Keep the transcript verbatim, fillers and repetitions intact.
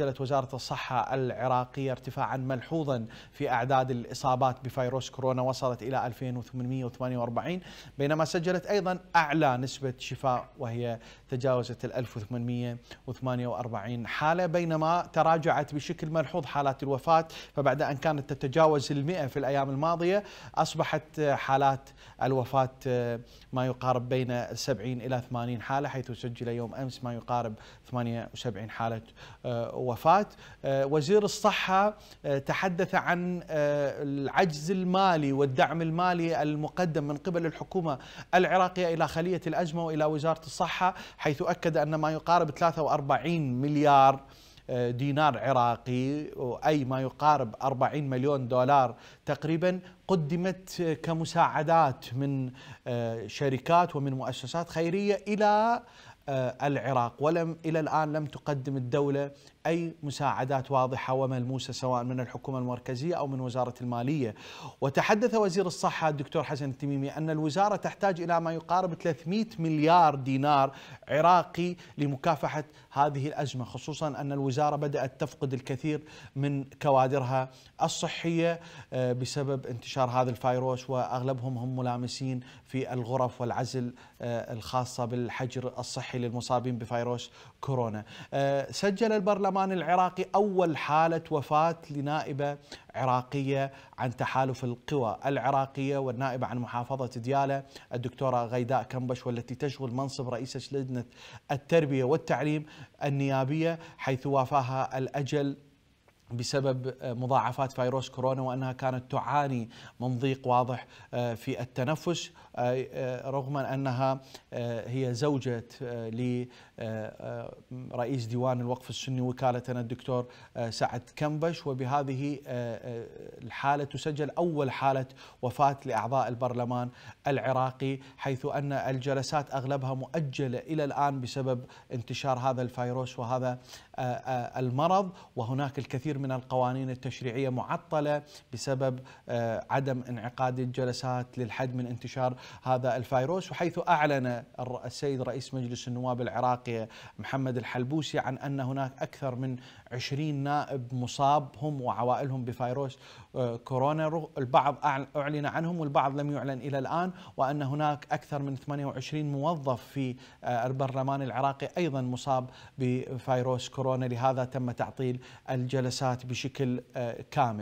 سجلت وزارة الصحة العراقية ارتفاعا ملحوظا في أعداد الإصابات بفيروس كورونا، وصلت إلى ألفين وثمانمئة وثمانية وأربعين، بينما سجلت أيضا أعلى نسبة شفاء وهي تجاوزت ال ألف وثمانمئة وثمانية وأربعين حالة، بينما تراجعت بشكل ملحوظ حالات الوفاة، فبعد أن كانت تتجاوز المئة في الأيام الماضية أصبحت حالات الوفاة ما يقارب بين سبعين إلى ثمانين حالة، حيث سجل يوم أمس ما يقارب ثمانية وسبعين حالة وفاة. وزير الصحة تحدث عن العجز المالي والدعم المالي المقدم من قبل الحكومة العراقية إلى خلية الأزمة وإلى وزارة الصحة، حيث أكد أن ما يقارب ثلاثة وأربعين مليار دينار عراقي أي ما يقارب أربعين مليون دولار تقريبا قدمت كمساعدات من شركات ومن مؤسسات خيرية إلى العراق، ولم إلى الآن لم تقدم الدولة أي مساعدات واضحة وملموسة سواء من الحكومة المركزية أو من وزارة المالية. وتحدث وزير الصحة الدكتور حسن التميمي أن الوزارة تحتاج إلى ما يقارب ثلاثمئة مليار دينار عراقي لمكافحة هذه الأزمة، خصوصا أن الوزارة بدأت تفقد الكثير من كوادرها الصحية بسبب انتشار هذا الفيروس، وأغلبهم هم ملامسين في الغرف والعزل الخاصة بالحجر الصحي للمصابين بفيروس كورونا. سجل البرلمان البرلمان العراقي أول حالة وفاة لنائبة عراقية عن تحالف القوى العراقية والنائبة عن محافظة ديالى الدكتورة غيداء كمبش، والتي تشغل منصب رئيسة لجنة التربية والتعليم النيابية، حيث وافاها الأجل بسبب مضاعفات فيروس كورونا، وأنها كانت تعاني من ضيق واضح في التنفس، رغم أنها هي زوجة لرئيس ديوان الوقف السني وكالتنا الدكتور سعد كمبش. وبهذه الحالة تسجل أول حالة وفاة لأعضاء البرلمان العراقي، حيث أن الجلسات أغلبها مؤجلة إلى الآن بسبب انتشار هذا الفيروس وهذا المرض، وهناك الكثير من القوانين التشريعية معطلة بسبب عدم انعقاد الجلسات للحد من انتشار هذا الفيروس. وحيث أعلن السيد رئيس مجلس النواب العراقي محمد الحلبوسي عن أن هناك أكثر من عشرين نائب مصاب هم وعوائلهم بفيروس كورونا، البعض أعلن عنهم والبعض لم يعلن إلى الآن، وأن هناك أكثر من ثمانية وعشرين موظف في البرلمان العراقي أيضا مصاب بفيروس كورونا، لهذا تم تعطيل الجلسات بشكل كامل.